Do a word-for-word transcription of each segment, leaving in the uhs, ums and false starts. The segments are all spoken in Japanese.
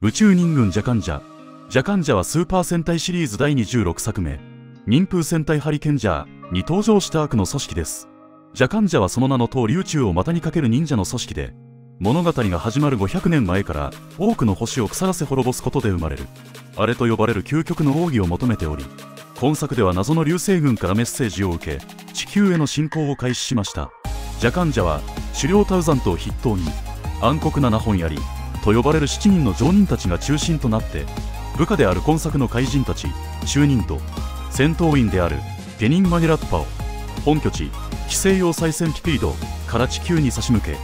宇宙人軍ジャカンジャ。ジャカンジャはスーパー戦隊シリーズ第にじゅうろくさくめ、忍風戦隊ハリケンジャーに登場した悪の組織です。ジャカンジャはその名の通り宇宙を股にかける忍者の組織で、物語が始まるごひゃくねんまえから多くの星を腐らせ滅ぼすことで生まれる、あれと呼ばれる究極の奥義を求めており、今作では謎の流星群からメッセージを受け、地球への侵攻を開始しました。ジャカンジャは狩猟タウザントを筆頭に、暗黒七本槍と呼ばれるしちにんの上人たちが中心となって、部下である今作の怪人たち、中忍と戦闘員である下忍マニラッパを、本拠地、規制要塞戦ピピードから地球に差し向け、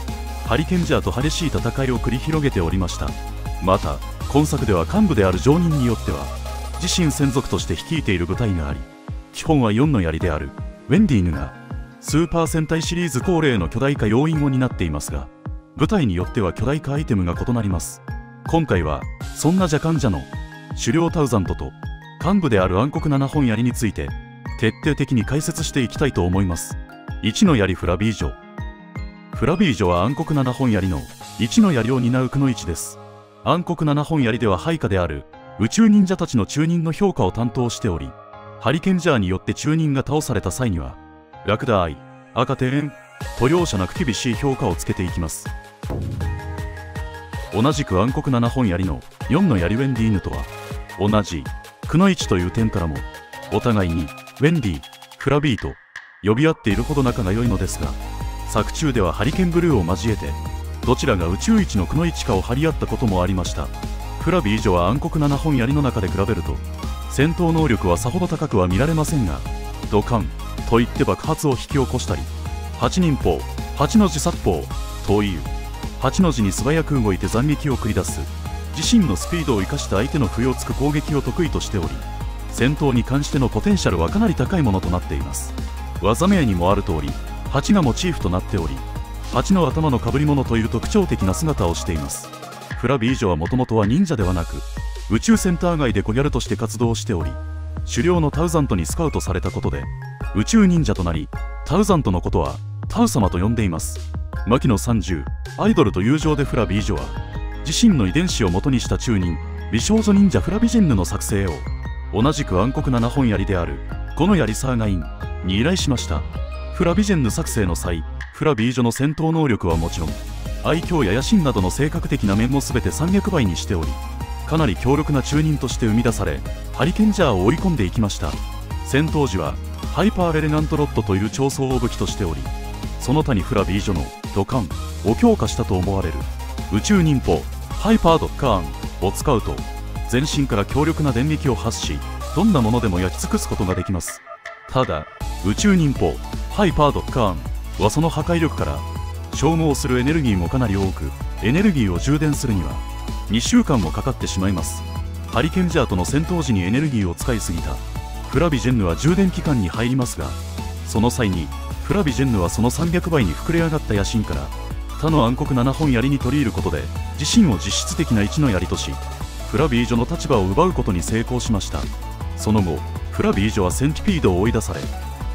ハリケンジャーと激しい戦いを繰り広げておりました。また、今作では幹部である上忍によっては、自身専属として率いている部隊があり、基本はよんの槍であるウェンディーヌが、スーパー戦隊シリーズ恒例の巨大化要因を担っていますが、部隊によっては巨大化アイテムが異なります。今回は、そんなジャカンジャの狩猟タウザントと幹部である暗黒七本槍について、徹底的に解説していきたいと思います。いちの槍フラビージョ。フラビージョは暗黒七本槍のいちの槍を担うくノ一です。暗黒七本槍では配下である宇宙忍者たちの中忍の評価を担当しており、ハリケンジャーによって中忍が倒された際には、ラクダアイ、赤点と容赦なく厳しい評価をつけていきます。同じく暗黒七本槍のよんの槍ウェンディーヌとは、同じくノ一という点からも、お互いにウェンディ、フラビーと呼び合っているほど仲が良いのですが、作中ではハリケンブルーを交えてどちらが宇宙一のくノ一かを張り合ったこともありました。フラビージョは暗黒七本槍の中で比べると戦闘能力はさほど高くは見られませんが、ドカンといって爆発を引き起こしたり、八人砲八の字殺法という八の字に素早く動いて斬撃を繰り出す、自身のスピードを生かした相手の不意をつく攻撃を得意としており、戦闘に関してのポテンシャルはかなり高いものとなっています。技名にもある通り、蜂がモチーフとなっており、蜂の頭の被り物という特徴的な姿をしています。フラビージョはもともとは忍者ではなく、宇宙センター外で小ギャルとして活動しており、狩猟のタウザントにスカウトされたことで宇宙忍者となり、タウザントのことはタウ様と呼んでいます。牧野三十アイドルと友情で、フラビージョは自身の遺伝子を元にした中忍美少女忍者フラビジェンヌの作成を、同じく暗黒七本槍である五の槍サーガインに依頼しました。フラビジェンヌ作成の際、フラビージョの戦闘能力はもちろん、愛嬌や野心などの性格的な面も全てさんびゃくばいにしており、かなり強力な中忍として生み出され、ハリケンジャーを追い込んでいきました。戦闘時はハイパーエレガントロッドという調装を武器としており、その他にフラビージョのドカンを強化したと思われる宇宙忍法ハイパードカーンを使うと、全身から強力な電撃を発し、どんなものでも焼き尽くすことができます。ただ、宇宙忍法ハイパードカーンはその破壊力から消耗するエネルギーもかなり多く、エネルギーを充電するにはにしゅうかんもかかってしまいます。ハリケンジャーとの戦闘時にエネルギーを使いすぎたフラビジェンヌは充電期間に入りますが、その際にフラビジェンヌはそのさんびゃくばいに膨れ上がった野心から他の暗黒七本槍に取り入ることで、自身を実質的な一の槍とし、フラビージョの立場を奪うことに成功しました。その後、フラビージョはセンティピードを追い出され、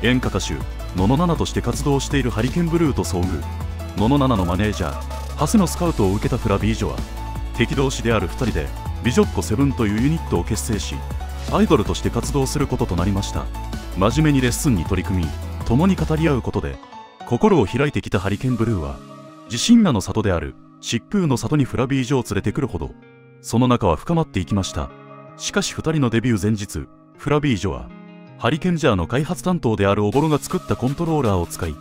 演歌歌手ののななとして活動しているハリケンブルーと遭遇。ののななのマネージャーハセのスカウトを受けたフラビージョは敵同士であるふたりで美女っ子セブンというユニットを結成し、アイドルとして活動することとなりました。真面目にレッスンに取り組み、共に語り合うことで心を開いてきたハリケンブルーは、自身らの里である疾風の里にフラビージョを連れてくるほどその仲は深まっていきました。しかしふたりのデビュー前日、フラビージョはハリケンジャーの開発担当であるオボロが作ったコントローラーを使い、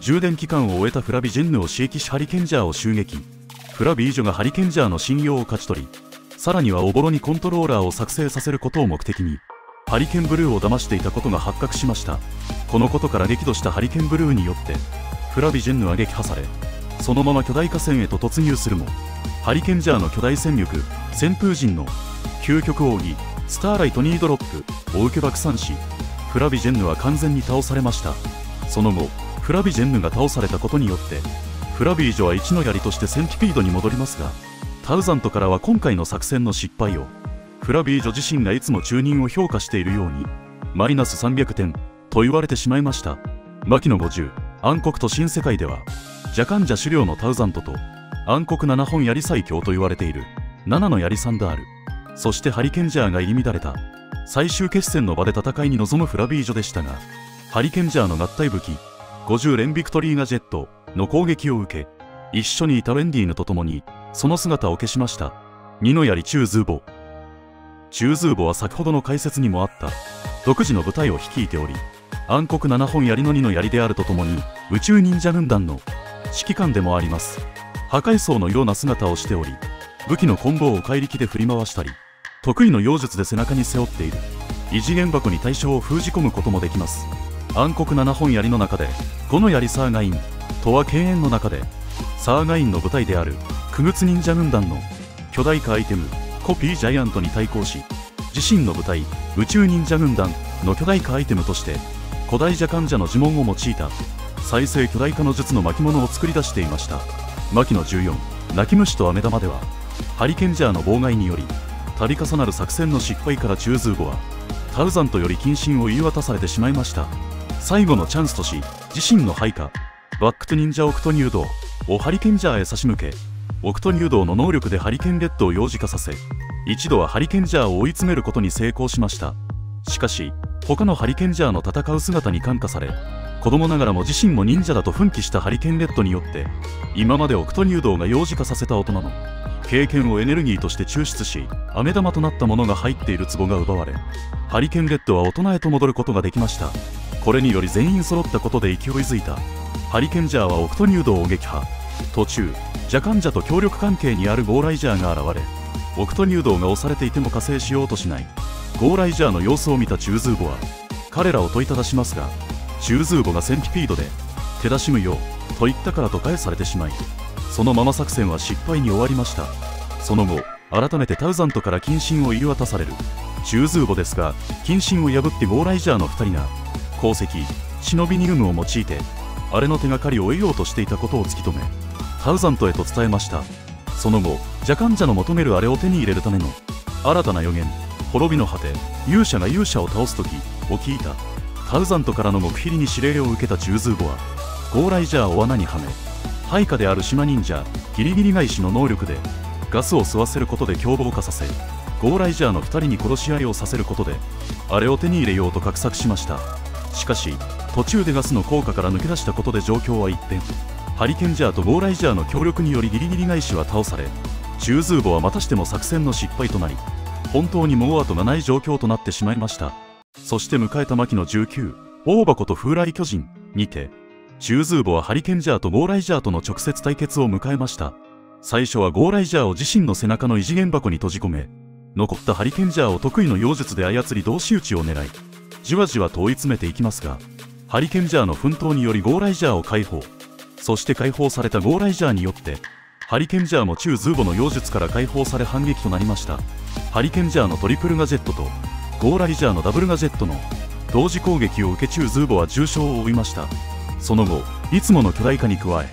充電期間を終えたフラビジェンヌを刺激し、ハリケンジャーを襲撃。フラビージョがハリケンジャーの信用を勝ち取り、さらにはオボロにコントローラーを作成させることを目的にハリケンブルーを騙していたことが発覚しました。このことから激怒したハリケンブルーによってフラビジェンヌは撃破され、そのまま巨大化戦へと突入するも、ハリケンジャーの巨大戦力旋風陣の究極奥義スターライトニードロップを受け爆散し、フラビジェンヌは完全に倒されました。その後、フラビジェンヌが倒されたことによってフラビージョは一の槍としてセンティピードに戻りますが、タウザントからは今回の作戦の失敗を、フラビージョ自身がいつも中忍を評価しているようにマイナスさんびゃくてんと言われてしまいました。牧野ごじゅう暗黒と新世界では、ジャカンジャ狩猟のタウザントと暗黒七本槍最強と言われているななのヤリサンダール、そしてハリケンジャーが入り乱れた最終決戦の場で戦いに臨むフラビージョでしたが、ハリケンジャーの合体武器ごじゅう連ビクトリーナジェットの攻撃を受け、一緒にいたレンディーヌと共にその姿を消しました。にの槍チューズーボ。チューズーボは先ほどの解説にもあった独自の部隊を率いており、暗黒ななほん槍のにの槍であるとともに宇宙忍者軍団の指揮官でもあります。破壊層のような姿をしており、武器の棍棒を怪力で振り回したり、得意の妖術で背中に背負っている異次元箱に対象を封じ込むこともできます。暗黒ななほん槍の中でごの槍サーガインとは犬猿の中でサーガインの部隊である傀儡忍者軍団の巨大化アイテムコピージャイアントに対抗し、自身の部隊宇宙忍者軍団の巨大化アイテムとして古代ジャカンジャの呪文を用いた再生巨大化の術の巻物を作り出していました。巻のじゅうよん泣き虫と飴玉では、ハリケンジャーの妨害により度重なる作戦の失敗からチューズーボはタウザントより謹慎を言い渡されてしまいました。最後のチャンスとし、自身の配下バックトゥ忍者オクトニュードをハリケンジャーへ差し向け、オクトニュードの能力でハリケンレッドを幼児化させ、一度はハリケンジャーを追い詰めることに成功しました。しかし他のハリケンジャーの戦う姿に感化され、子供ながらも自身も忍者だと奮起したハリケンレッドによって、今までオクトニュードが幼児化させた大人の経験をエネルギーとして抽出し、飴玉となったものが入っている壺が奪われ、ハリケンレッドは大人へと戻ることができました。これにより全員揃ったことで勢いづいたハリケンジャーはオクトニュードを撃破。途中ジャカンジャと協力関係にあるゴーライジャーが現れ、オクトニュードが押されていても加勢しようとしないゴーライジャーの様子を見たチューズーボは彼らを問いただしますが、チューズーボがセンティピードで手出し無用と言ったからと返されてしまい、そのまま作戦は失敗に終わりました。その後改めてタウザントから謹慎を言い渡されるチューズーボですが、謹慎を破ってゴーライジャーのふたりが鉱石忍びニウムを用いてあれの手がかりを得ようとしていたことを突き止め、タウザントへと伝えました。その後ジャカンジャの求めるあれを手に入れるための新たな予言滅びの果て勇者が勇者を倒す時を聞いたタウザントからの極秘裏に指令を受けたチューズーボはゴーライジャーを罠にはめ、配下である島忍者ギリギリ返しの能力でガスを吸わせることで凶暴化させ、ゴーライジャーのふたりに殺し合いをさせることであれを手に入れようと画策しました。しかし途中でガスの効果から抜け出したことで状況は一変、ハリケンジャーとゴーライジャーの協力によりギリギリ返しは倒され、チューズーボはまたしても作戦の失敗となり、本当にもう後がない状況となってしまいました。そして迎えた巻のじゅうきゅう大箱と風来巨人にて、チューズーボはハリケンジャーとゴーライジャーとの直接対決を迎えました。最初はゴーライジャーを自身の背中の異次元箱に閉じ込め、残ったハリケンジャーを得意の妖術で操り同士討ちを狙い、じわじわと追い詰めていきますが、ハリケンジャーの奮闘によりゴーライジャーを解放、そして解放されたゴーライジャーによってハリケンジャーもチューズーボの妖術から解放され反撃となりました。ハリケンジャーのトリプルガジェットとゴーライジャーのダブルガジェットの同時攻撃を受け、チューズーボは重傷を負いました。その後いつもの巨大化に加え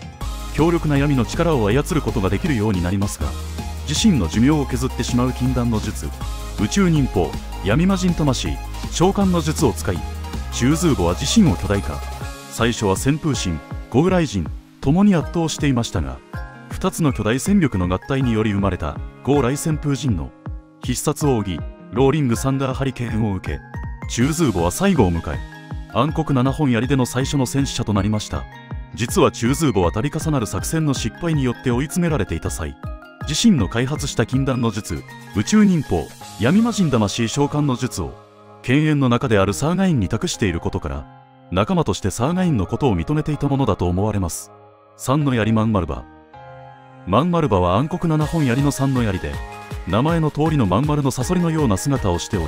強力な闇の力を操ることができるようになりますが、自身の寿命を削ってしまう禁断の術宇宙忍法闇魔人魂召喚の術を使い、チューズーボは自身を巨大化。最初は旋風神ゴーライ人ともに圧倒していましたが、ふたつの巨大戦力の合体により生まれたゴーライ旋風神の必殺奥義ローリングサンダーハリケーンを受け、チューズーボは最後を迎え暗黒ななほん槍での最初の戦死者となりました。実はチューズーボは度重なる作戦の失敗によって追い詰められていた際、自身の開発した禁断の術宇宙忍法闇魔人魂召喚の術を犬猿の中であるサーガインに託していることから、仲間としてサーガインのことを認めていたものだと思われます。さんの槍マンマルバ。マンマルバは暗黒ななほん槍のさんの槍で、名前の通りのまん丸のサソリのような姿をしており、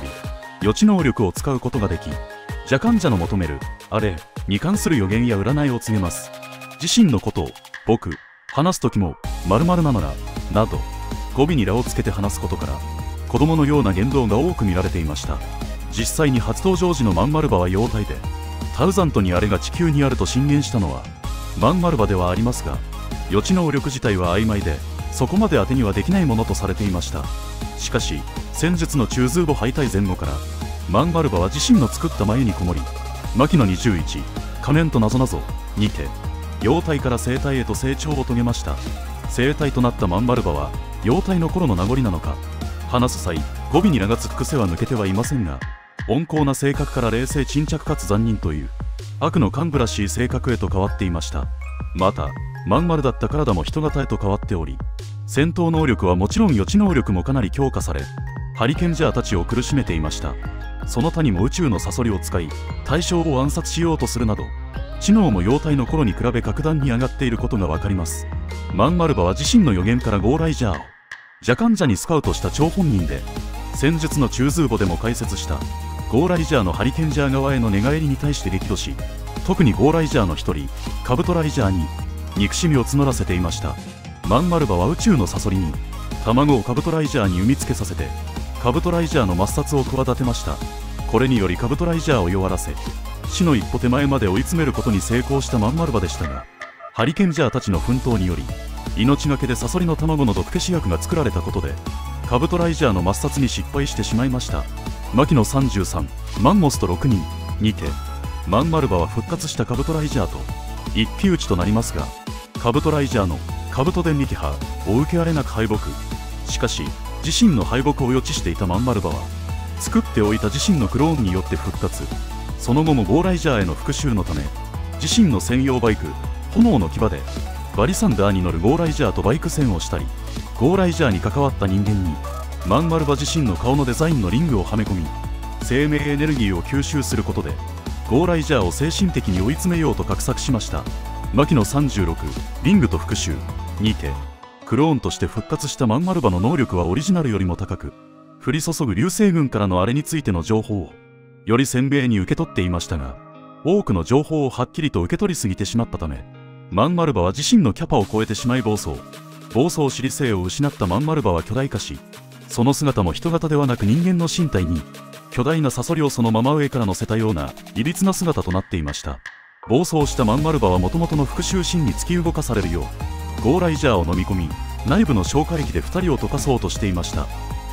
予知能力を使うことができ、ジャカンジャの求めるあれに関する予言や占いを告げます。自身のことを僕話す時も〇〇なのらなど語尾にらをつけて話すことから、子供のような言動が多く見られていました。実際に初登場時のマンマルバは妖体で、タウザントにあれが地球にあると進言したのはマンマルバではありますが、予知能力自体は曖昧でそこまで当てにはできないものとされていました。しかし戦術のチューズーボ敗退前後から、マンマルバは自身の作った繭にこもり、牧野にじゅういち仮面となぞなぞにて妖体から生体へと成長を遂げました。生体となったマンマルバは幼体の頃の名残なのか、話す際語尾に名が付く癖は抜けてはいませんが、温厚な性格から冷静沈着かつ残忍という悪の幹部らしい性格へと変わっていました。またまん丸だった体も人型へと変わっており、戦闘能力はもちろん予知能力もかなり強化され、ハリケンジャーたちを苦しめていました。その他にも宇宙のサソリを使い対象を暗殺しようとするなど、知能も幼体の頃に比べ格段に上がっていることがわかります。マンマルバは自身の予言からゴーライジャーを若干者にスカウトした張本人で、戦術の中枢部でも解説したゴーライジャーのハリケンジャー側への寝返りに対して激怒し、特にゴーライジャーの一人カブトライジャーに憎しみを募らせていました。マンマルバは宇宙のサソリに卵をカブトライジャーに産みつけさせて、カブトライジャーの抹殺を企てました。これによりカブトライジャーを弱らせ、死の一歩手前まで追い詰めることに成功したマンマルバでしたが、ハリケンジャーたちの奮闘により命がけでサソリの卵の毒消し薬が作られたことで、カブトライジャーの抹殺に失敗してしまいました。牧野さんじゅうさん、マンモスとろくにんにて、マンマルバは復活したカブトライジャーと一騎打ちとなりますが、カブトライジャーのカブト電撃波を受けられなく敗北。しかし自身の敗北を予知していたマンマルバは、作っておいた自身のクローンによって復活。その後もゴーライジャーへの復讐のため、自身の専用バイク炎の牙でバリサンダーに乗るゴーライジャーとバイク戦をしたり、ゴーライジャーに関わった人間にマンマルバ自身の顔のデザインのリングをはめ込み、生命エネルギーを吸収することでゴーライジャーを精神的に追い詰めようと画策しました。牧野さんじゅうろく、リングと復讐にて、クローンとして復活したマンマルバの能力はオリジナルよりも高く、降り注ぐ流星群からのあれについての情報をより鮮明に受け取っていましたが、多くの情報をはっきりと受け取りすぎてしまったため、マンマルバは自身のキャパを超えてしまい暴走暴走し理性を失ったマンマルバは巨大化し、その姿も人型ではなく人間の身体に巨大なサソリをそのまま上から乗せたようないびつな姿となっていました。暴走したマンマルバはもともとの復讐心に突き動かされるようゴーライジャーを飲み込み、内部の消化液でふたりを溶かそうとしていました。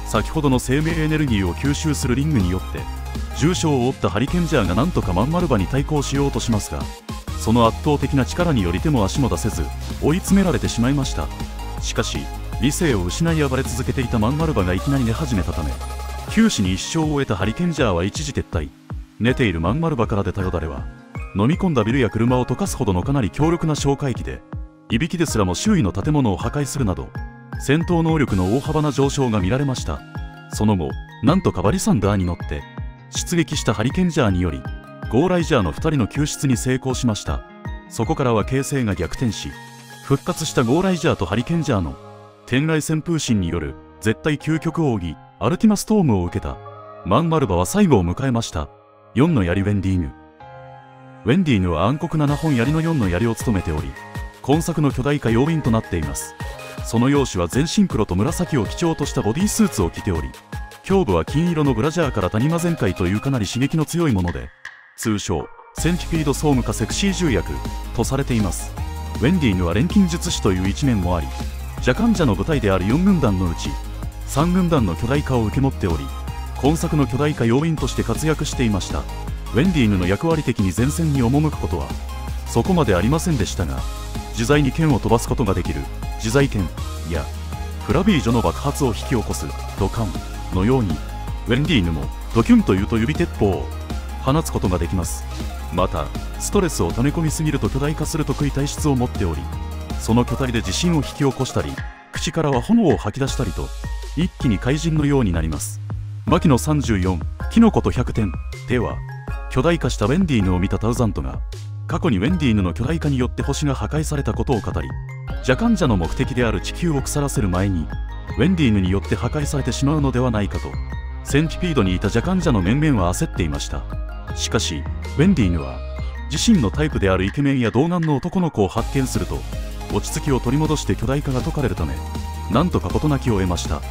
先ほどの生命エネルギーを吸収するリングによって重傷を負ったハリケンジャーがなんとかマンマルバに対抗しようとしますが、その圧倒的な力により手も足も出せず追い詰められてしまいました。しかし理性を失い暴れ続けていたマンマルバがいきなり寝始めたため、九死に一生を得たハリケンジャーは一時撤退。寝ているマンマルバから出たよだれは飲み込んだビルや車を溶かすほどのかなり強力な消化液で、いびきですらも周囲の建物を破壊するなど戦闘能力の大幅な上昇が見られました。その後なんとかバリサンダーに乗って出撃したハリケンジャーによりゴーライジャーのふたりの救出に成功しました。そこからは形勢が逆転し、復活したゴーライジャーとハリケンジャーの天雷旋風神による絶対究極奥義アルティマストームを受けたマンマルバは最後を迎えました。よんの槍ウェンディーヌウェンディーヌは暗黒ななほん槍のよんの槍を務めており、今作の巨大化要因となっています。その容姿は全身黒と紫を基調としたボディスーツを着ており、胸部は金色のブラジャーから谷間全開というかなり刺激の強いもので、通称センティピードソームかセクシー重役とされています。ウェンディーヌは錬金術師という一面もあり、ジャカンジャの舞台であるよん軍団のうちさん軍団の巨大化を受け持っており、今作の巨大化要因として活躍していました。ウェンディーヌの役割的に前線に赴くことはそこまでありませんでしたが、自在に剣を飛ばすことができる自在剣やフラビージョの爆発を引き起こすドカンのように、ウェンディーヌもドキュンというと指鉄砲を放つことができます。またストレスを溜め込みすぎると巨大化する得意体質を持っており、その巨体で地震を引き起こしたり、口からは炎を吐き出したりと一気に怪人のようになります。牧野さんじゅうよん、キノコとひゃくてんでは、巨大化したウェンディーヌを見たタウザントが過去にウェンディーヌの巨大化によって星が破壊されたことを語り、ジャカンジャの目的である地球を腐らせる前にウェンディーヌによって破壊されてしまうのではないかと、センティピードにいたジャカンジャの面々は焦っていました。しかしウェンディーヌは自身のタイプであるイケメンや童顔の男の子を発見すると落ち着きを取り戻して巨大化が解かれるため、なんとか事なきを得ました。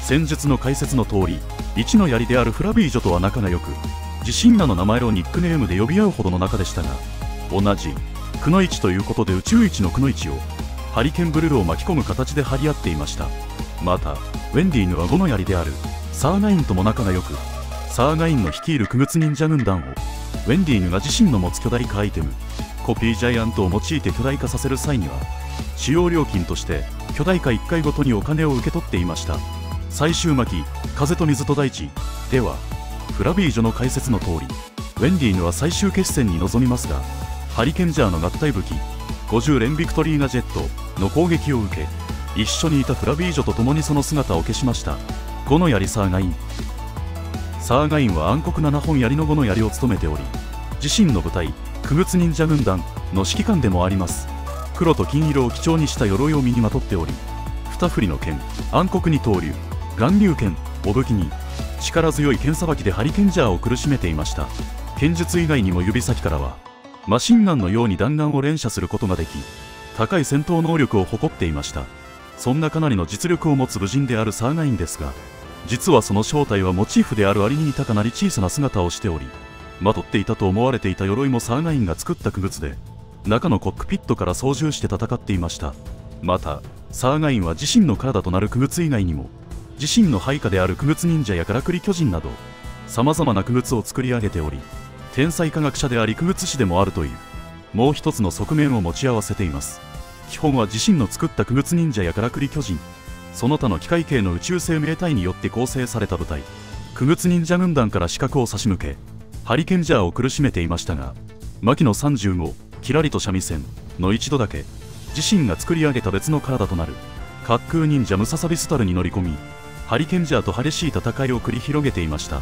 戦術の解説の通り、いちの槍であるフラビージョとは仲が良く、自身らの名前をニックネームで呼び合うほどの仲でしたが、同じくのいちということで宇宙一のくのいちをハリケンブルーを巻き込む形で張り合っていました。またウェンディーヌはごの槍であるサーガインとも仲が良く、サーガインの率いる傀儡忍者軍団をウェンディーヌが自身の持つ巨大化アイテムコピージャイアントを用いて巨大化させる際には、使用料金として巨大化いっかいごとにお金を受け取っていました。最終巻「風と水と大地」ではフラビージョの解説の通りウェンディーヌは最終決戦に臨みますが、ハリケンジャーの合体武器ごじゅう連ビクトリーナジェットの攻撃を受け、一緒にいたフラビージョと共にその姿を消しました。五の槍サーガイン。サーガインは暗黒ななほん槍の五の槍を務めており、自身の部隊傀儡忍者軍団の指揮官でもあります。黒と金色を基調にした鎧を身にまとっており、二振りの剣暗黒二刀流巌流剣を武器に力強い剣さばきでハリケンジャーを苦しめていました。剣術以外にも指先からはマシンガンのように弾丸を連射することができ、高い戦闘能力を誇っていました。そんなかなりの実力を持つ武人であるサーガインですが、実はその正体はモチーフであるアリに似たかなり小さな姿をしており、まとっていたと思われていた鎧もサーガインが作った傀儡で、中のコックピットから操縦して戦っていました。またサーガインは自身の体となる傀儡以外にも自身の配下である傀儡忍者やからくり巨人などさまざまな傀儡を作り上げており、天才科学者であり傀儡師でもあるというもう一つの側面を持ち合わせています。基本は自身の作った傀儡忍者やからくり巨人その他の機械系の宇宙生命体によって構成された部隊傀儡忍者軍団から死角を差し向けハリケンジャーを苦しめていましたが、牧野さんじゅうごキラリと三味線の一度だけ自身が作り上げた別の体となる滑空忍者ムササビスタルに乗り込み、ハリケンジャーと激しい戦いを繰り広げていました。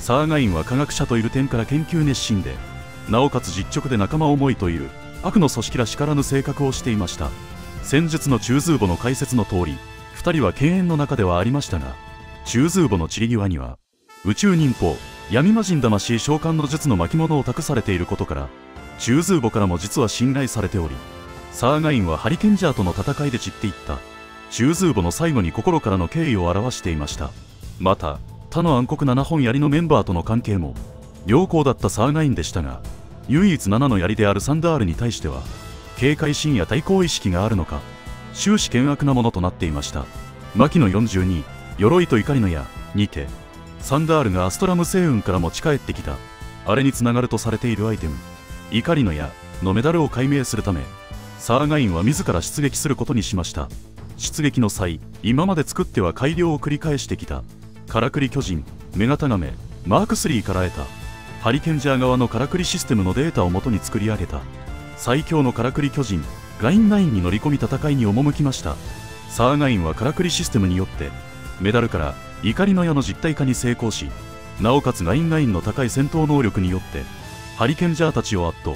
サーガインは科学者という点から研究熱心で、なおかつ実直で仲間思いという悪の組織らしからぬ性格をしていました。戦術の宙ズーボの解説の通りふたりは犬猿の仲ではありましたが、宙ズーボの散り際には宇宙忍法闇魔人魂召喚の術の巻物を託されていることから宙ズーボからも実は信頼されており、サーガインはハリケンジャーとの戦いで散っていった宙ズーボの最後に心からの敬意を表していました。また他の暗黒ななほん槍のメンバーとの関係も良好だったサーガインでしたが、唯一ななの槍であるサンダールに対しては警戒心や対抗意識があるのか終始険悪なものとなっていました。牧野よんじゅうに鎧と怒りの矢にてサンダールがアストラム星雲から持ち帰ってきたあれにつながるとされているアイテム怒りの矢のメダルを解明するため、サーガインは自ら出撃することにしました。出撃の際、今まで作っては改良を繰り返してきたからくり巨人メガタガメマークスリーから得たハリケンジャー側のからくりシステムのデータをもとに作り上げた最強のからくり巨人ガインナインに乗り込み戦いに赴きました。サーガインはからくりシステムによってメダルから怒りの矢の実体化に成功し、なおかつガインナインの高い戦闘能力によってハリケンジャーたちを圧倒、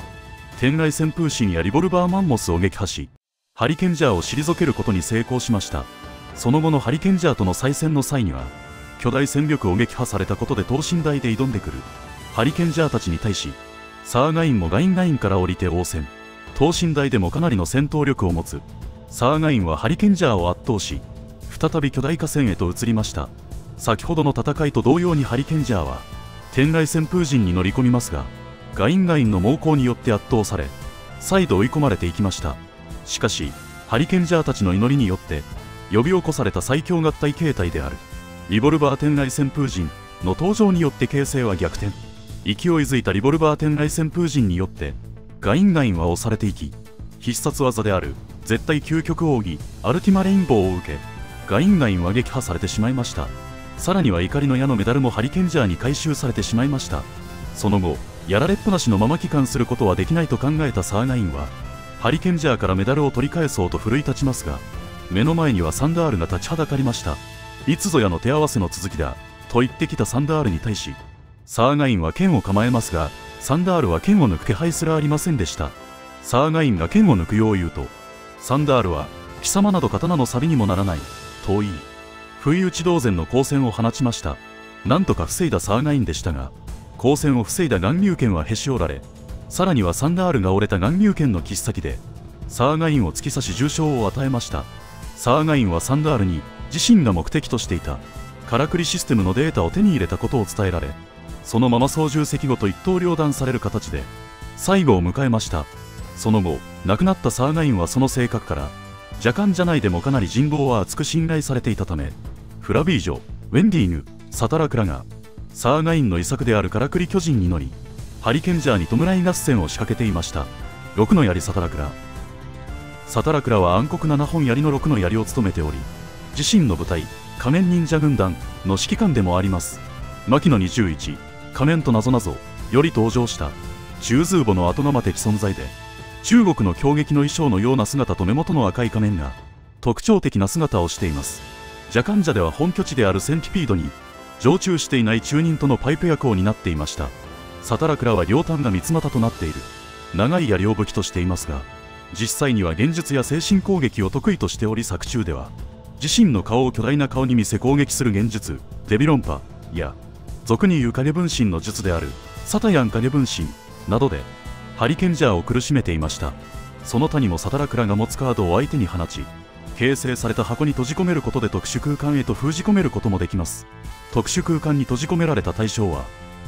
天雷旋風神やリボルバーマンモスを撃破しハリケンジャーを退けることに成功しました。その後のハリケンジャーとの再戦の際には巨大戦力を撃破されたことで等身大で挑んでくるハリケンジャーたちに対し、サーガインもガインナインから降りて応戦、等身大でもかなりの戦闘力を持つサーガインはハリケンジャーを圧倒し再び巨大河川へと移りました。先ほどの戦いと同様にハリケンジャーは天雷旋風陣に乗り込みますが、ガインガインの猛攻によって圧倒され再度追い込まれていきました。しかしハリケンジャーたちの祈りによって呼び起こされた最強合体形態であるリボルバー天雷旋風陣の登場によって形勢は逆転、勢いづいたリボルバー天雷旋風陣によってガインガインは押されていき、必殺技である絶対究極奥義アルティマレインボーを受けガインガインは撃破されてしまいました。さらには怒りの矢のメダルもハリケンジャーに回収されてしまいました。その後やられっぱなしのまま帰還することはできないと考えたサーガインはハリケンジャーからメダルを取り返そうと奮い立ちますが、目の前にはサンダールが立ちはだかりました。いつぞやの手合わせの続きだと言ってきたサンダールに対しサーガインは剣を構えますが、サンダールは剣を抜く気配すらありませんでした。サーガインが剣を抜くよう言うとサンダールは貴様など刀の錆にもならないと言い不意打ち同然の光線を放ちました。なんとか防いだサーガインでしたが、光線を防いだ巌流剣はへし折られ、さらにはサンダールが折れた巌流剣の切っ先でサーガインを突き刺し重傷を与えました。サーガインはサンダールに自身が目的としていたからくりシステムのデータを手に入れたことを伝えられ、そのまま操縦席ごと一刀両断される形で最後を迎えました。その後亡くなったサーガインはその性格から若干じゃないでもかなり人望は厚く信頼されていたため、フラビージョウェンディーヌサタラクラがサーガインの遺作であるからくり巨人に乗りハリケンジャーに弔い合戦を仕掛けていました。ろくの槍サタラクラ。佐良倉は暗黒七本槍の六の槍を務めており、自身の部隊仮面忍者軍団の指揮官でもあります。牧野にじゅういち仮面となぞなぞより登場した中通母の後生的存在で、中国の狂撃の衣装のような姿と目元の赤い仮面が特徴的な姿をしています。ジャカンジャでは本拠地であるセンティピードに常駐していない中忍とのパイプ役を担っていました。佐良倉は両端が三つ股となっている長い槍を武器としていますが、実際には幻術や精神攻撃を得意としており、作中では自身の顔を巨大な顔に見せ攻撃する幻術デビロンパや、俗に言う影分身の術であるサタヤン影分身などでハリケンジャーを苦しめていました。その他にも佐良倉が持つカードを相手に放ち、形成された箱に閉じ込めることで特殊空間へと封じ込めることもできます。特殊空間に閉じ込められた対象は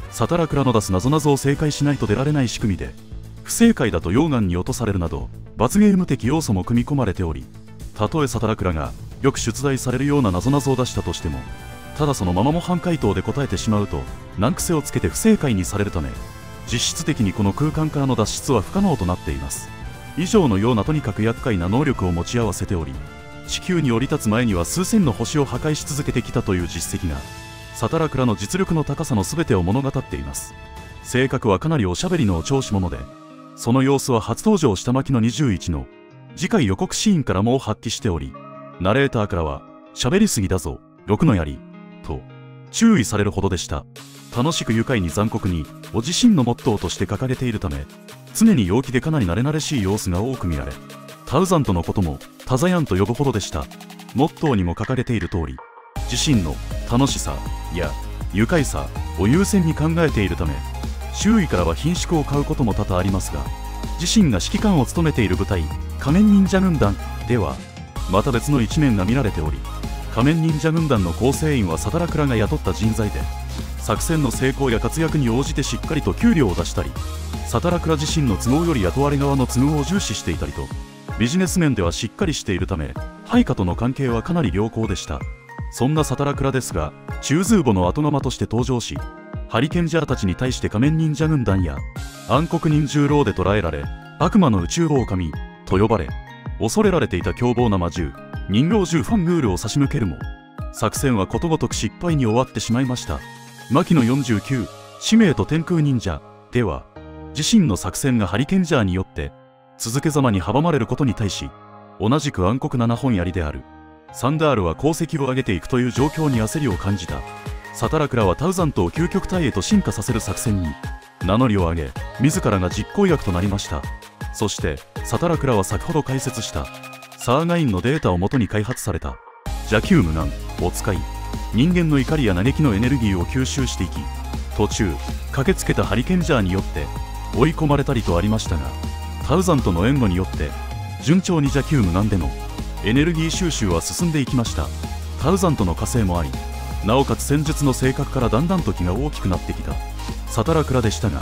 佐良倉の出すなぞなぞを正解しないと出られない仕組みで、不正解だと溶岩に落とされるなど罰ゲーム的要素も組み込まれており、たとえ佐良倉がよく出題されるようななぞなぞを出したとしても、ただそのまま模範解答で答えてしまうと難癖をつけて不正解にされるため、実質的にこの空間からの脱出は不可能となっています。以上のようなとにかく厄介な能力を持ち合わせており、地球に降り立つ前には数千の星を破壊し続けてきたという実績が佐良倉の実力の高さの全てを物語っています。性格はかなりおしゃべりのお調子者で、その様子は初登場した牧野にじゅういちの次回予告シーンからも発揮しており、ナレーターからは「しゃべりすぎだぞろくの槍」と注意されるほどでした。楽しく愉快に残酷にご自身のモットーとして書かれているため、常に陽気でかなり慣れ慣れしい様子が多く見られ、タウザントのこともタザヤンと呼ぶほどでした。モットーにも書かれている通り、自身の楽しさや愉快さを優先に考えているため、周囲からは顰蹙を買うことも多々ありますが、自身が指揮官を務めている部隊仮面忍者軍団ではまた別の一面が見られており、仮面忍者軍団の構成員は佐良倉が雇った人材で、作戦の成功や活躍に応じてしっかりと給料を出したり、佐良倉自身の都合より雇われ側の都合を重視していたりと、ビジネス面ではしっかりしているため、配下との関係はかなり良好でした。そんな佐良倉ですが、中通母の後生として登場し、ハリケンジャーたちに対して仮面忍者軍団や暗黒忍獣牢で捕らえられ、悪魔の宇宙狼と呼ばれ恐れられていた凶暴な魔獣人狼獣ファングールを差し向けるも、作戦はことごとく失敗に終わってしまいました。牧野よんじゅうきゅう使命と天空忍者では、自身の作戦がハリケンジャーによって続けざまに阻まれることに対し、同じく暗黒七本槍であるサンダールは功績を上げていくという状況に焦りを感じた。佐良倉はタウザントを究極体へと進化させる作戦に名乗りを上げ、自らが実行役となりました。そして佐良倉は先ほど解説したサーガインのデータをもとに開発されたジャキウムガンを使い、人間の怒りや嘆きのエネルギーを吸収していき、途中駆けつけたハリケンジャーによって追い込まれたりとありましたが、タウザントの援護によって順調にジャキウムガンでのエネルギー収集は進んでいきました。タウザントの加勢もあり、なおかつ戦術の性格からだんだんと気が大きくなってきた佐良倉でしたが、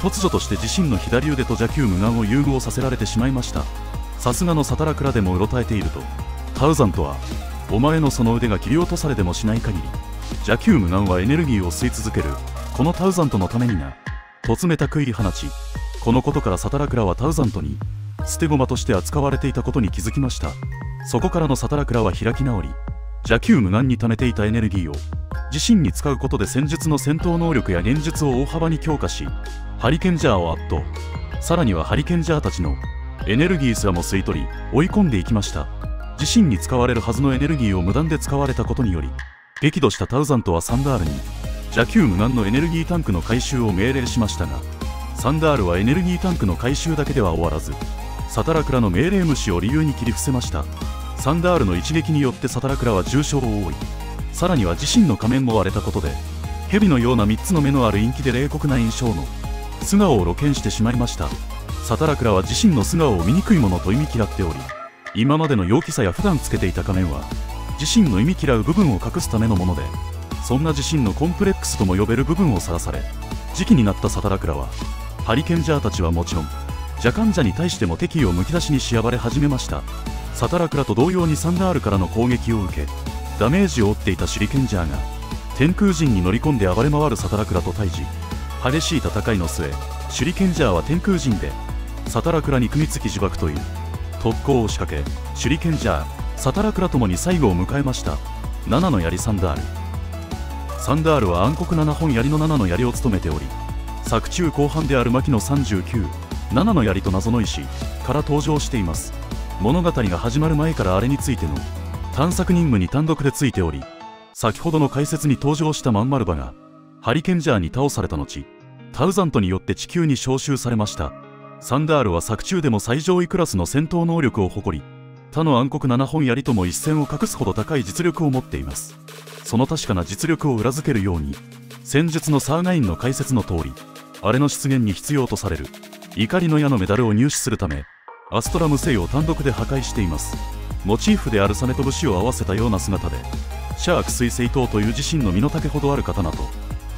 突如として自身の左腕とジャキウムガンを融合させられてしまいました。さすがの佐良倉でもうろたえていると、タウザントは「お前のその腕が切り落とされでもしない限りジャキウムガンはエネルギーを吸い続ける、このタウザントのためにな」と冷たく言い放ち、このことから佐良倉はタウザントに捨て駒として扱われていたことに気づきました。そこからの佐良倉は開き直り、ジャキウムガンに溜めていたエネルギーを自身に使うことで戦術の戦闘能力や幻術を大幅に強化し、ハリケンジャーを圧倒、さらにはハリケンジャーたちのエネルギーすらも吸い取り追い込んでいきました。自身に使われるはずのエネルギーを無断で使われたことにより、激怒したタウザントはサンダールにジャキウムガンのエネルギータンクの回収を命令しましたが、サンダールはエネルギータンクの回収だけでは終わらず、佐良倉の命令無視を理由に切り伏せました。サンダールの一撃によって佐良倉は重傷を負い、さらには自身の仮面も割れたことで、蛇のようなみっつの目のある陰気で冷酷な印象の素顔を露見してしまいました。佐良倉は自身の素顔を醜いものと忌み嫌っており、今までの陽気さや普段つけていた仮面は自身の忌み嫌う部分を隠すためのもので、そんな自身のコンプレックスとも呼べる部分をさらされ、時期になった佐良倉はハリケンジャーたちはもちろんジャカンジャに対しても敵意をむき出しにしあばれ始めました。佐良倉と同様にサンダールからの攻撃を受けダメージを負っていたシリケンジャーが天空陣に乗り込んで暴れ回る佐良倉と対峙、激しい戦いの末シュリケンジャーは天空陣で佐良倉に組みつき自爆という特攻を仕掛け、手裏剣ジャー、サタラクラともに最後を迎えました。ななの槍サンダール。サンダールは暗黒ななほん槍のななの槍を務めており、作中後半である牧野さんじゅうきゅう、ななの槍と謎の石から登場しています。物語が始まる前からあれについての探索任務に単独でついており、先ほどの解説に登場したマンマルバがハリケンジャーに倒された後、タウザントによって地球に召集されました。サンダールは作中でも最上位クラスの戦闘能力を誇り、他の暗黒ななほん槍とも一線を画すほど高い実力を持っています。その確かな実力を裏付けるように、戦術のサーガインの解説の通り、あれの出現に必要とされる怒りの矢のメダルを入手するため、アストラム星を単独で破壊しています。モチーフであるサメと節を合わせたような姿で、シャーク彗星刀という自身の身の丈ほどある刀と、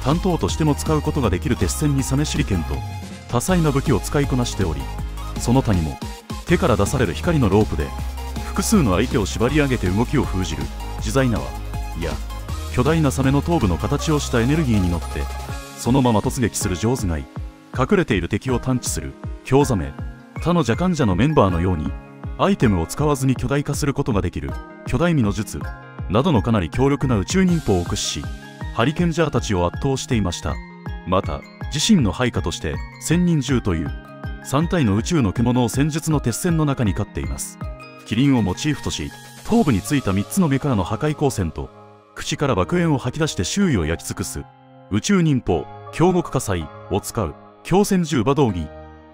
担当としても使うことができる鉄線にサメ手裏剣と多彩な武器を使いこなしており、その他にも手から出される光のロープで複数の相手を縛り上げて動きを封じる自在縄や、巨大なサメの頭部の形をしたエネルギーに乗ってそのまま突撃する上手がい、隠れている敵を探知する強ザメ、他の若干者のメンバーのようにアイテムを使わずに巨大化することができる巨大身の術などのかなり強力な宇宙忍法を駆使し、ハリケンジャーたちを圧倒していました。また自身の配下として千人獣というさん体の宇宙の獣を戦術の鉄線の中に飼っています。キリンをモチーフとし、頭部についたみっつの目からの破壊光線と口から爆炎を吐き出して周囲を焼き尽くす宇宙忍法強木火災を使う強戦獣馬道着、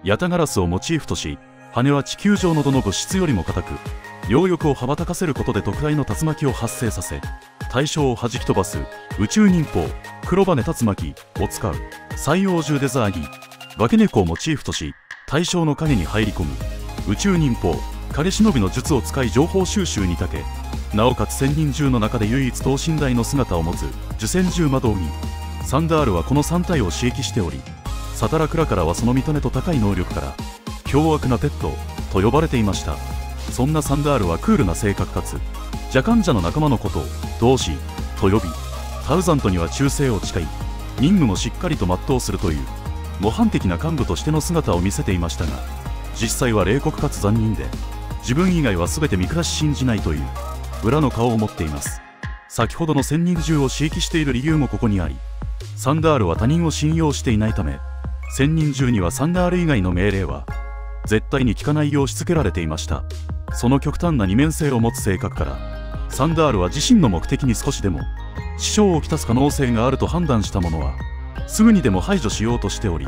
ヤタガラスをモチーフとし、羽は地球上のどの物質よりも硬く、揚力を羽ばたかせることで特大の竜巻を発生させ、対象を弾き飛ばす宇宙忍法黒羽竜巻を使う採用獣デザーギ、化け猫をモチーフとし、対象の影に入り込む宇宙忍法影忍びの術を使い情報収集に長け、なおかつ千人獣の中で唯一等身大の姿を持つ受戦獣魔道着。サンダールはこのさん体を刺激しており、サタラクラからはその見た目と高い能力から凶悪なペットと呼ばれていました。そんなサンダールはクールな性格かつ若干者の仲間のことを同志と呼び、タウザントには忠誠を誓い、任務もしっかりと全うするという模範的な幹部としての姿を見せていましたが、実際は冷酷かつ残忍で、自分以外は全て見下し信じないという裏の顔を持っています。先ほどの千人獣を刺激している理由もここにあり、サンダールは他人を信用していないため、千人獣にはサンダール以外の命令は絶対に聞かないようしつけられていました。その極端な二面性を持つ性格から、サンダールは自身の目的に少しでも支障をきたす可能性があると判断したものはすぐにでも排除しようとしており、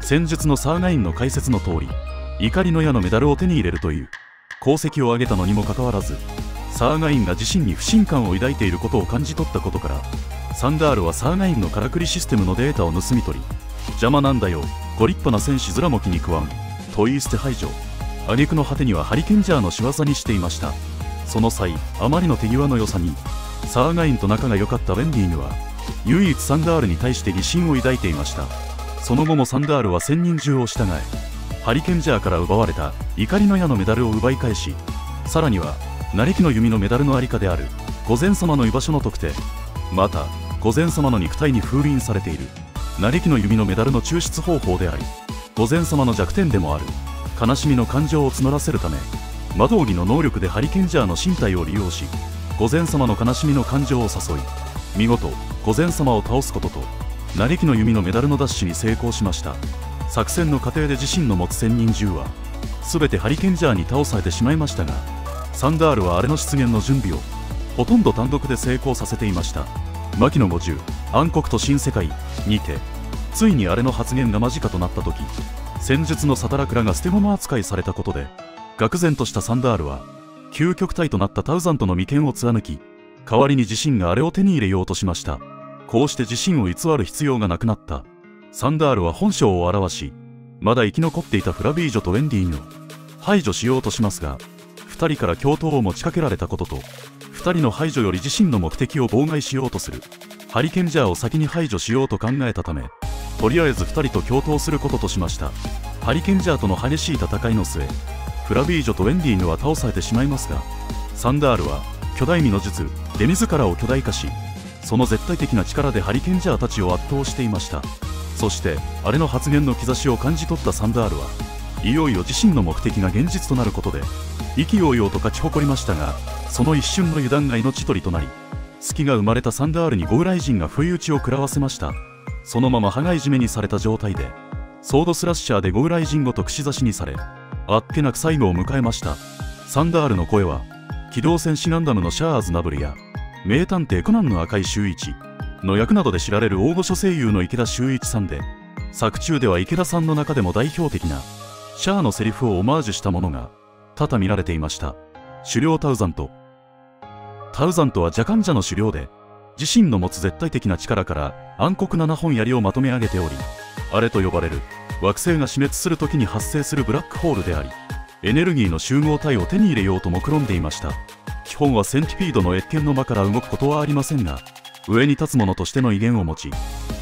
戦術のサーガインの解説の通り、怒りの矢のメダルを手に入れるという功績を挙げたのにもかかわらず、サーガインが自身に不信感を抱いていることを感じ取ったことから、サンダールはサーガインのからくりシステムのデータを盗み取り、邪魔なんだよご立派な戦士ズラも気に食わんと言い捨て排除、挙句の果てにはハリケンジャーの仕業にしていました。その際、あまりの手際の良さにサーガインと仲が良かったウェンディーヌは唯一サンダールに対して疑心を抱いていました。その後もサンダールは千人獣を従え、ハリケンジャーから奪われた怒りの矢のメダルを奪い返し、さらには成木の弓のメダルの在りかである御前様の居場所の特定、また御前様の肉体に封印されている成木の弓のメダルの抽出方法であり、御前様の弱点でもある悲しみの感情を募らせるため、魔道着の能力でハリケンジャーの身体を利用し、御前様の悲しみの感情を誘い、見事御前様を倒すことと成木の弓のメダルの奪取に成功しました。作戦の過程で自身の持つ千人獣は全てハリケンジャーに倒されてしまいましたが、サンダールはあれの出現の準備をほとんど単独で成功させていました。牧野ごじゅう暗黒と新世界にて、ついにあれの発言が間近となった時、戦術のサタラクラが捨て駒扱いされたことで愕然としたサンダールは究極体となったタウザンとの眉間を貫き、代わりに自身があれを手に入れようとしました。こうして自身を偽る必要がなくなったサンダールは本性を表し、まだ生き残っていたフラビージョとウェンディーヌを排除しようとしますが、ふたりから共闘を持ちかけられたことと、ふたりの排除より自身の目的を妨害しようとするハリケンジャーを先に排除しようと考えたため、とりあえずふたりと共闘することとしました。ハリケンジャーとの激しい戦いの末、フラビージョとウェンディーヌは倒されてしまいますが、サンダールは巨大身の術で自らを巨大化し、その絶対的な力でハリケンジャーたちを圧倒していました。そしてあれの発言の兆しを感じ取ったサンダールはいよいよ自身の目的が現実となることで意気揚々と勝ち誇りましたが、その一瞬の油断が命取りとなり、隙が生まれたサンダールにゴウライ人が不意打ちを食らわせました。そのまま羽交い締めにされた状態でソードスラッシャーでゴウライ人ごと串刺しにされ、あっけなく最後を迎えました。サンダールの声は機動戦士ガンダムのシャアーズナブルや名探偵コナンの赤井秀一の役などで知られる大御所声優の池田秀一さんで、作中では池田さんの中でも代表的なシャアのセリフをオマージュしたものが多々見られていました。狩猟タウザント。タウザントはジャカンジャの狩猟で自身の持つ絶対的な力から暗黒ななほん槍をまとめ上げており、あれと呼ばれる惑星が死滅する時に発生するブラックホールであり、エネルギーの集合体を手に入れようと目論んでいました。基本はセンティピードの越見の間から動くことはありませんが、上に立つ者としての威厳を持ち、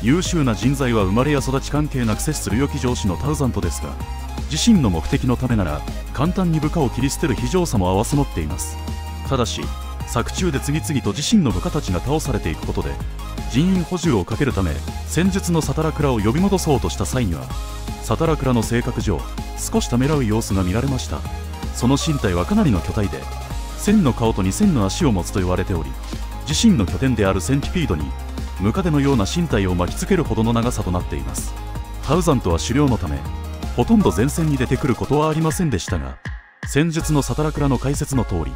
優秀な人材は生まれや育ち関係なく接する良き上司のタウザントですが、自身の目的のためなら簡単に部下を切り捨てる非情さも併せ持っています。ただし作中で次々と自身の部下たちが倒されていくことで、人員補充をかけるため戦術のサタラクラを呼び戻そうとした際には、サタラクラの性格上少しためらう様子が見られました。その身体はかなりの巨体で千の顔と二千の足を持つと言われており、自身の拠点であるセンティピードにムカデのような身体を巻きつけるほどの長さとなっています。タウザントは狩猟のためほとんど前線に出てくることはありませんでしたが、戦術のサタラクラの解説の通り、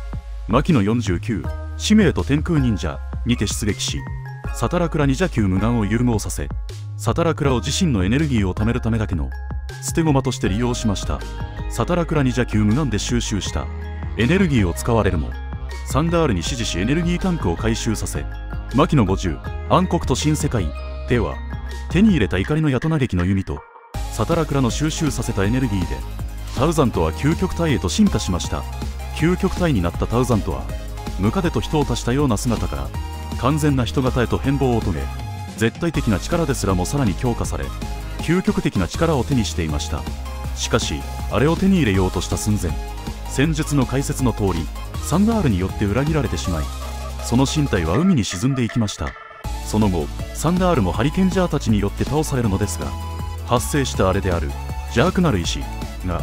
牧野よんじゅうきゅう使命と天空忍者にて出撃し、サタラクラに邪球無眼を融合させ、サタラクラを自身のエネルギーを貯めるためだけの捨て駒として利用しました。サタラクラに邪球無眼で収集したエネルギーを使われるも、サンダールに指示しエネルギータンクを回収させ、牧野ごじゅう暗黒と新世界では手に入れた怒りの雇な劇の弓とサタラクラの収集させたエネルギーでタウザントは究極体へと進化しました。究極体になったタウザントはムカデと人を足したような姿から完全な人型へと変貌を遂げ、絶対的な力ですらもさらに強化され、究極的な力を手にしていました。しかしあれを手に入れようとした寸前、戦術の解説の通りサンダールによって裏切られてしまい、その身体は海に沈んでいきました。その後サンダールもハリケンジャーたちによって倒されるのですが、発生したあれである邪悪なる石が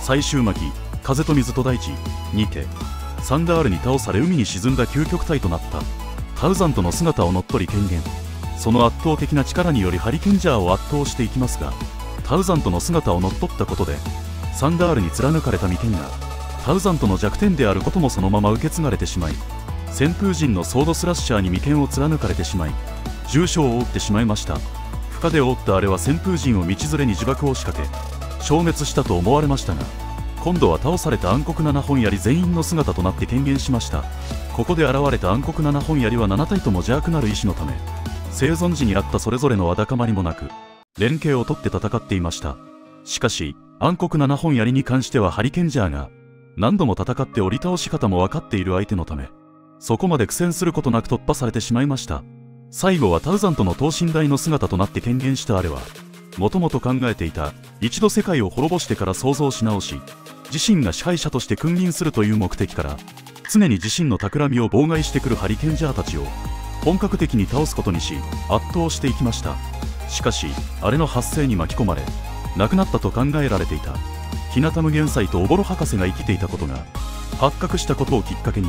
最終巻風と水と大地にてサンダールに倒され海に沈んだ究極体となったタウザントの姿を乗っ取り権限、その圧倒的な力によりハリケンジャーを圧倒していきますが、タウザントの姿を乗っ取ったことでサンダールに貫かれた眉間がタウザントの弱点であることもそのまま受け継がれてしまい、旋風人のソードスラッシャーに眉間を貫かれてしまい重傷を負ってしまいました。負荷で負ったあれは旋風人を道連れに自爆を仕掛け消滅したと思われましたが、今度は倒された暗黒ななほん槍全員の姿となって権限しました。ここで現れた暗黒ななほん槍はなな体とも邪悪なる意志のため、生存時にあったそれぞれのわだかまりもなく連携を取って戦っていました。しかし暗黒ななほん槍に関してはハリケンジャーが何度も戦って折り倒し方も分かっている相手のため、そこまで苦戦することなく突破されてしまいました。最後はタウザントの等身大の姿となって権限したあれは、もともと考えていた一度世界を滅ぼしてから想像し直し、自身が支配者として君臨するという目的から常に自身の企みを妨害してくるハリケンジャーたちを本格的に倒すことにし圧倒していきました。しかしあれの発生に巻き込まれ亡くなったと考えられていた日向無限斎とおぼろ博士が生きていたことが発覚したことをきっかけに、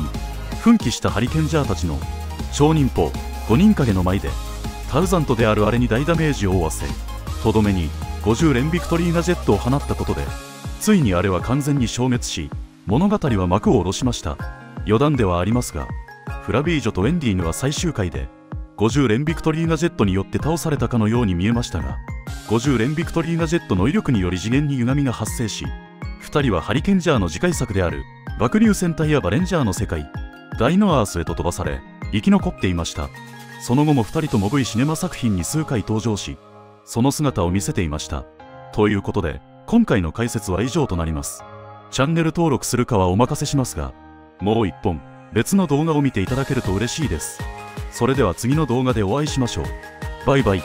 奮起したハリケンジャーたちの超人砲ごにん影の舞でタウザントであるあれに大ダメージを負わせ、とどめにごじゅう連ビクトリーナジェットを放ったことでついにあれは完全に消滅し、物語は幕を下ろしました。余談ではありますが、フラビージョとウェンディーヌは最終回でごじゅう連ビクトリーナジェットによって倒されたかのように見えましたが、ごじゅう連ビクトリーナジェットの威力により次元に歪みが発生し、ふたりはハリケンジャーの次回作である爆竜戦隊やバレンジャーの世界大ノアースへと飛ばされ生き残っていました。その後もふたりとも V シネマ作品に数回登場し、その姿を見せていました。ということで今回の解説は以上となります。チャンネル登録するかはお任せしますが、もう一本別の動画を見ていただけると嬉しいです。それでは次の動画でお会いしましょう。バイバイ。